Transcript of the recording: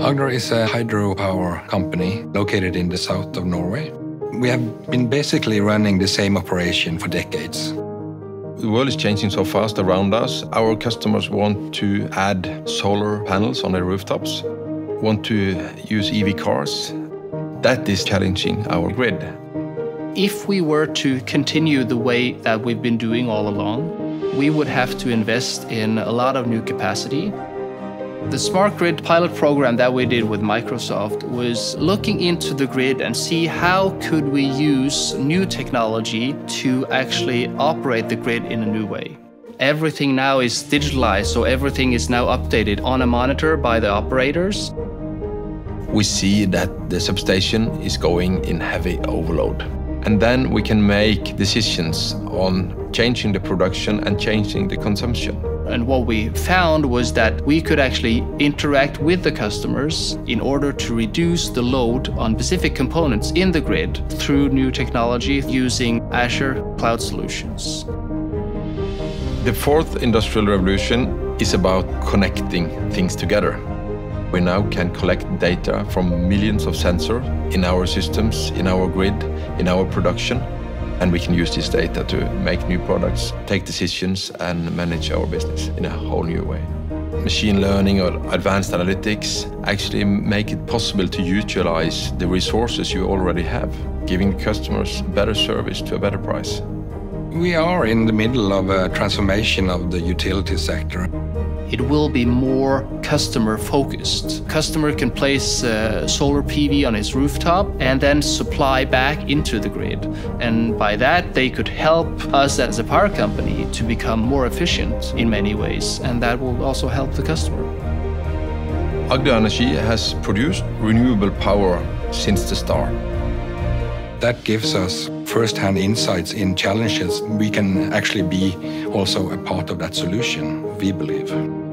Agder is a hydropower company located in the south of Norway. We have been basically running the same operation for decades. The world is changing so fast around us. Our customers want to add solar panels on their rooftops, want to use EV cars. That is challenging our grid. If we were to continue the way that we've been doing all along, we would have to invest in a lot of new capacity. The smart grid pilot program that we did with Microsoft was looking into the grid and see how could we use new technology to actually operate the grid in a new way. Everything now is digitalized, so everything is now updated on a monitor by the operators. We see that the substation is going in heavy overload. And then we can make decisions on changing the production and changing the consumption. And what we found was that we could actually interact with the customers in order to reduce the load on specific components in the grid through new technology using Azure cloud solutions. The fourth industrial revolution is about connecting things together. We now can collect data from millions of sensors in our systems, in our grid, in our production. And we can use this data to make new products, take decisions, and manage our business in a whole new way. Machine learning or advanced analytics actually make it possible to utilize the resources you already have, giving customers better service to a better price. We are in the middle of a transformation of the utility sector. It will be more customer-focused. Customer can place solar PV on his rooftop and then supply back into the grid. And by that, they could help us as a power company to become more efficient in many ways. And that will also help the customer. Agder Energi has produced renewable power since the start. That gives us first-hand insights in challenges. We can actually be also a part of that solution, we believe.